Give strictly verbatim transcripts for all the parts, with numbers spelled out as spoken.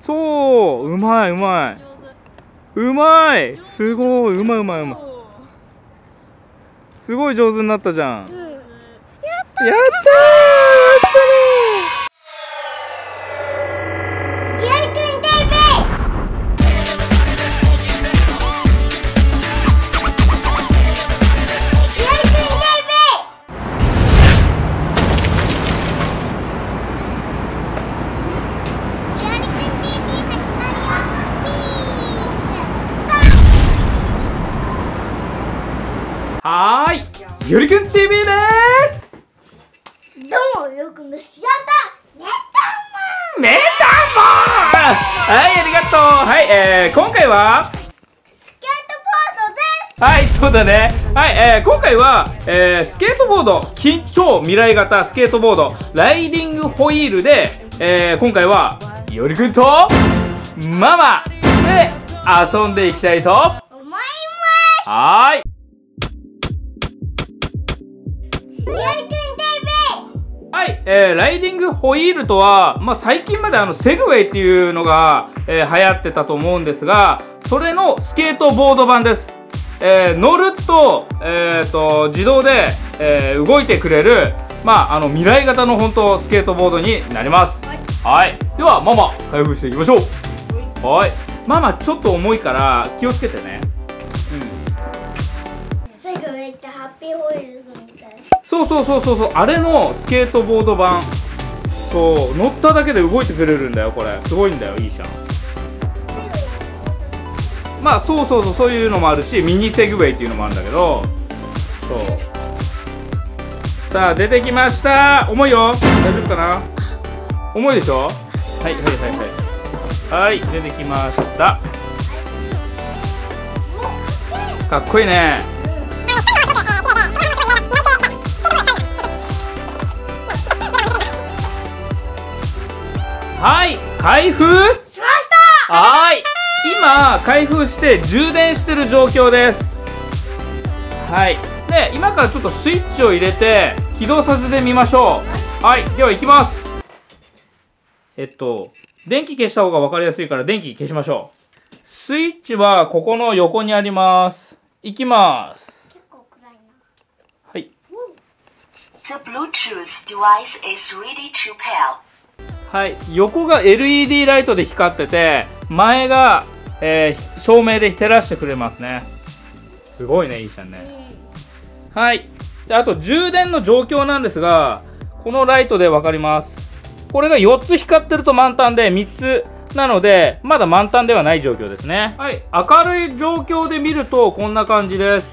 そう、うまいうまいうまい、すごい、うまいうまいうまい、すごい上手になったじゃん、うん、やったーやったーやったねー、ゆうくんテープ、ゆうくんテープ、ゆうくんテープ始まるよ、ピース、はーい、ゆりくん ティーブイ でーす。どうも、ゆりくんの仕事、メタモンメタモン、はい、ありがとう。はい、えー、今回はスケートボードです。はい、そうだね。はい、えー、今回は、えー、スケートボード超未来型スケートボードライディングホイールで、えー、今回はゆりくんとママで遊んでいきたいと思います。はーい、ゆりくん ティーブイ。 はい、えー、ライディングホイールとは、まあ、最近まであのセグウェイっていうのが、えー、流行ってたと思うんですが、それのスケートボード版です。えー、乗ると、えー、と自動で、えー、動いてくれる、まあ、あの未来型の本当スケートボードになります。はい、はいではママ開封していきましょう。はい、ママちょっと重いから気をつけてね。うん、セグウェイってハッピーホイールさんみたいな。そうそうそうそう、あれのスケートボード版。そう、乗っただけで動いてくれるんだよ、これすごいんだよ、いいじゃん。まあそうそうそう、そういうのもあるし、ミニセグウェイっていうのもあるんだけど、そう。さあ出てきました。重いよ、大丈夫かな、重いでしょ。はいはいはいはいはい、出てきました。かっこいいね。はい、開封しました。はい、今開封して充電してる状況です。はい、で今からちょっとスイッチを入れて起動させてみましょう。はい、では行きます。えっと電気消した方が分かりやすいから電気消しましょう。スイッチはここの横にあります。行きます。結構暗いな。はい、 The Bluetooth device is ready to pair。はい、横が エルイーディー ライトで光ってて、前が、えー、照明で照らしてくれますね。すごいね、いいじゃんね。はいで、あと充電の状況なんですが、このライトで分かります。これがよっつ光ってると満タンで、みっつなのでまだ満タンではない状況ですね。はい、明るい状況で見るとこんな感じです。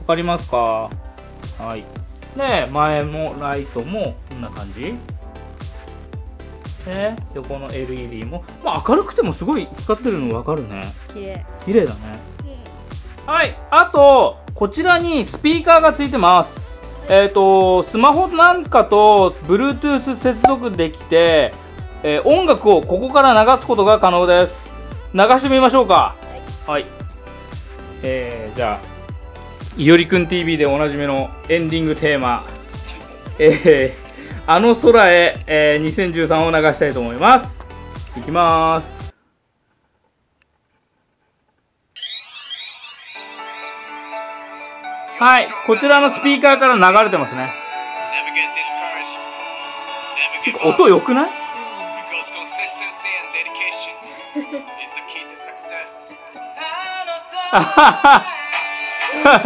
分かりますか。はい、で前もライトもこんな感じ。ね、横の エルイーディー も、まあ、明るくてもすごい光ってるの分かるね。綺麗綺麗だね。はい、あとこちらにスピーカーがついてます。えっとスマホなんかと Bluetooth 接続できて、えー、音楽をここから流すことが可能です。流してみましょうか。はい、えー、じゃあ「いおりくん ティーブイ」でおなじみのエンディングテーマ「えーあの空へ、えー、にせんじゅうさん」を流したいと思います。いきまーす。はい、こちらのスピーカーから流れてますね。ちょっと音良くない？あはは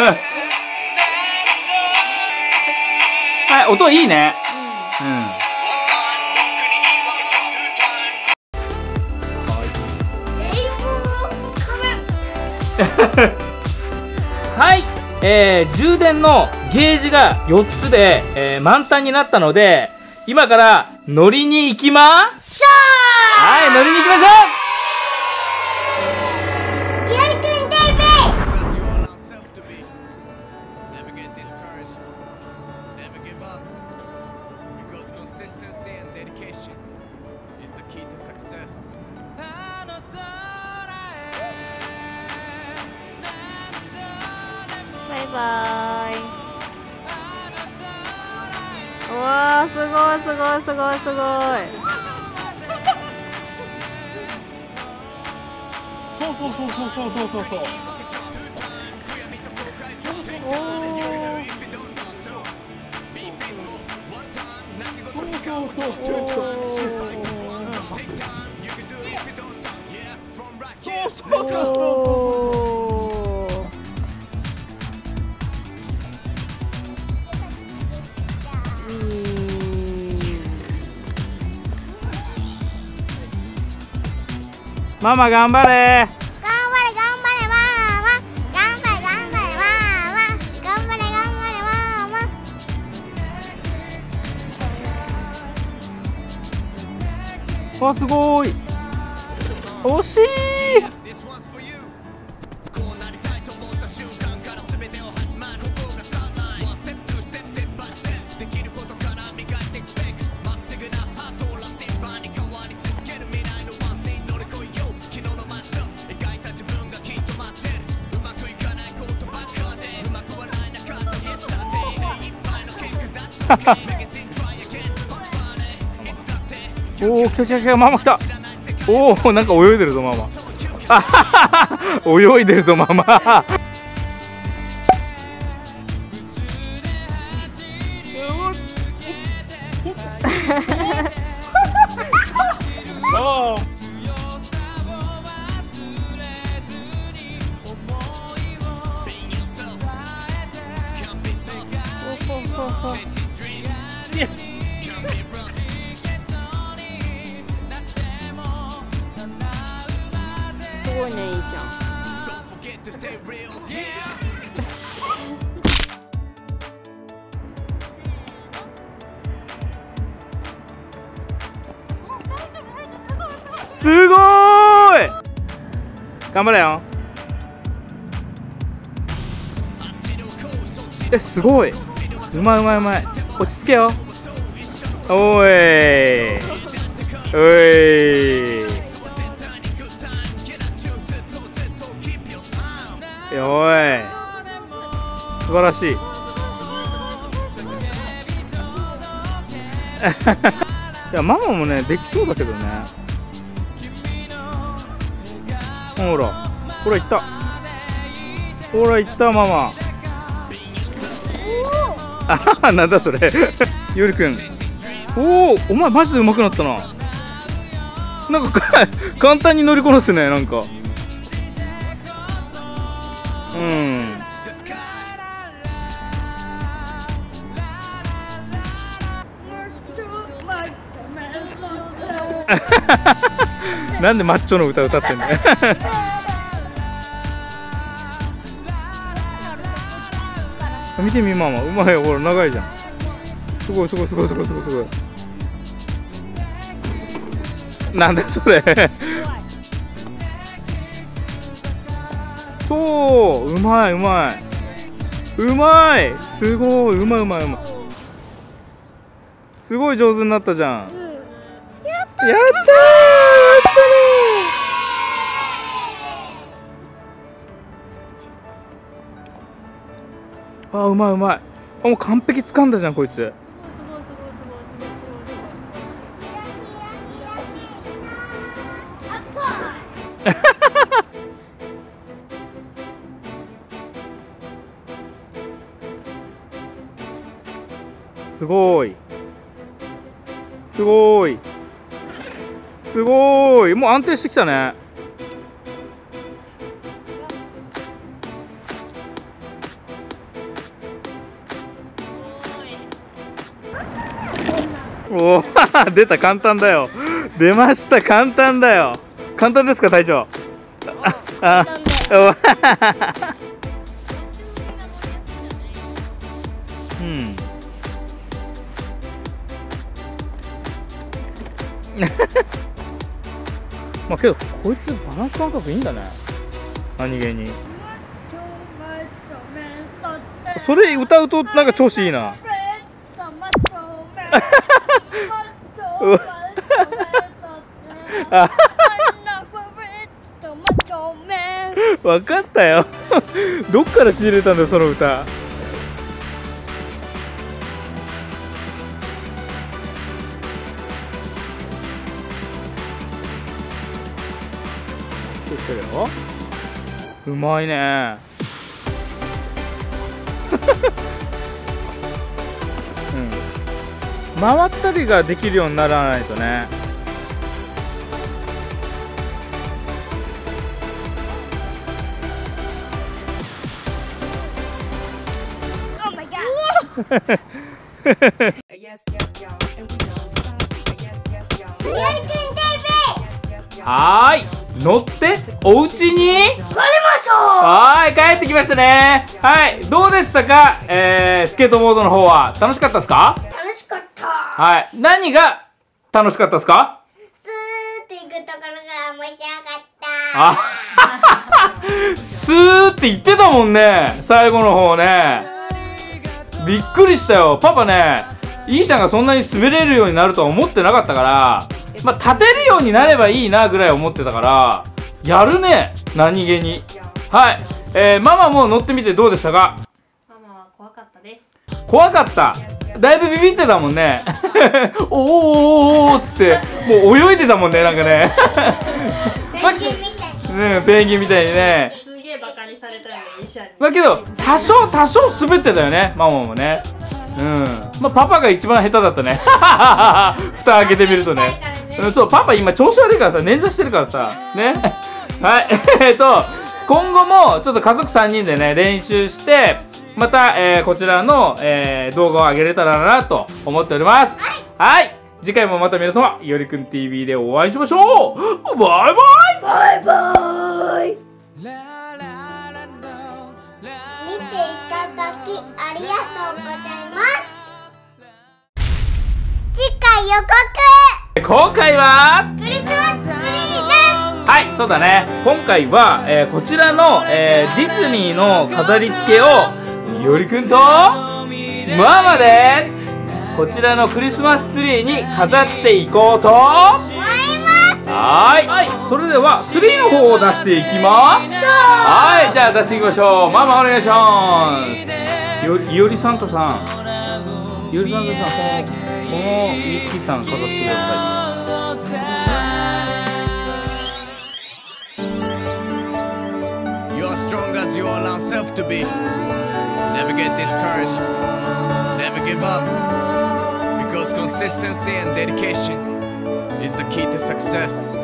はい、音いいね。うん、はい、えー、充電のゲージがよっつで、えー、満タンになったので、今から乗りに行きましょう。はい、乗りに行きましょう。バイバイ。おー、すごいすごいすごいすごいそうそうそうそうそうそうそう。そうそうそう。ママ頑張れー。わ、すごーい。惜しい。おお、きゃきゃきゃ、ママ来た。おお、なんか泳いでるぞママ。あはは、泳いでるぞママ。すごいね、いいじゃん。すごーい。頑張れよ。え、すごい。うまいうまいうまい。落ち着けよ。おいおい。おい、素晴らしい。いや、ママもねできそうだけどね。ほらほらいった、ほらいったママ。ああ、なんだそれ。よりくん、おお、お前マジで上手くなったな。なんか簡単に乗りこなすね。なんかうん。なんでマッチョの歌歌ってんの。見てみママ、うまいよ、ほら長いじゃん。すごいすごいすごいすごいすごいすごい。なんだそれ。そう、うまいうまいうまい。すごいうまいうまいうまい。すごい上手になったじゃん。うん、やったーやったー。あー、うまいうまい。あ、もう完璧掴んだじゃんこいつ。すごいすごいすごい。もう安定してきたね。おお、出た。簡単だよ。出ました、簡単だよ。簡単ですか隊長。ああ、うん。まあけどこいつバランス感覚いいんだね、何気に。それ歌うとなんか調子いいな。分かったよ。どっから仕入れたんだよその歌。ってきてるよ。うまいねうん、回ったりができるようにならないとね。はーい、乗ってお家に帰りましょう。はーい、帰ってきましたね。はい、どうでしたか、えー、スケートボードの方は楽しかったですか？楽しかった。はい、何が楽しかったですか？スーって行くところが面白かった。スーって言ってたもんね、最後の方ね。びっくりしたよ。パパね、イーシャンがそんなに滑れるようになるとは思ってなかったから、まあ、立てるようになればいいなぐらい思ってたから、やるね、何気に。はい、えー、ママも乗ってみてどうでしたか？ママは怖かったです。怖かった。だいぶビビってたもんね。おおおおおっつって、もう泳いでたもんね、なんかね。ペンギンみたいに。ね、ペンギンみたいにね。バカにされたよね、医者に。だけど多少多少滑ってたよね、ママもね。うん、まあ、パパが一番下手だったね。蓋開けてみるとね。そう、パパ今調子悪いからさ、捻挫してるからさね。はいえっと今後もちょっと家族さんにんでね練習して、また、えー、こちらの、えー、動画を上げれたらなと思っております。はい、はい、次回もまた皆様いおりくん ティーブイ でお会いしましょう。バイバイバイバイ。見ていただきありがとうございます。次回予告。今回はクリスマスツリーです。はい、そうだね。今回は、えー、こちらの、えー、ディズニーの飾り付けをいおりくんとママでこちらのクリスマスツリーに飾っていこうと思います。はーい。はい、それではツリーの方を出していきましょう。はい、じゃあ出していきましょう。ママお願いします。よいおりサンタさん、いおりサンタさん、このこのミッキーさん飾ってください。 You are strong as you allow yourself to be. Never get discouraged, never give up, because consistency and dedication is the key to success.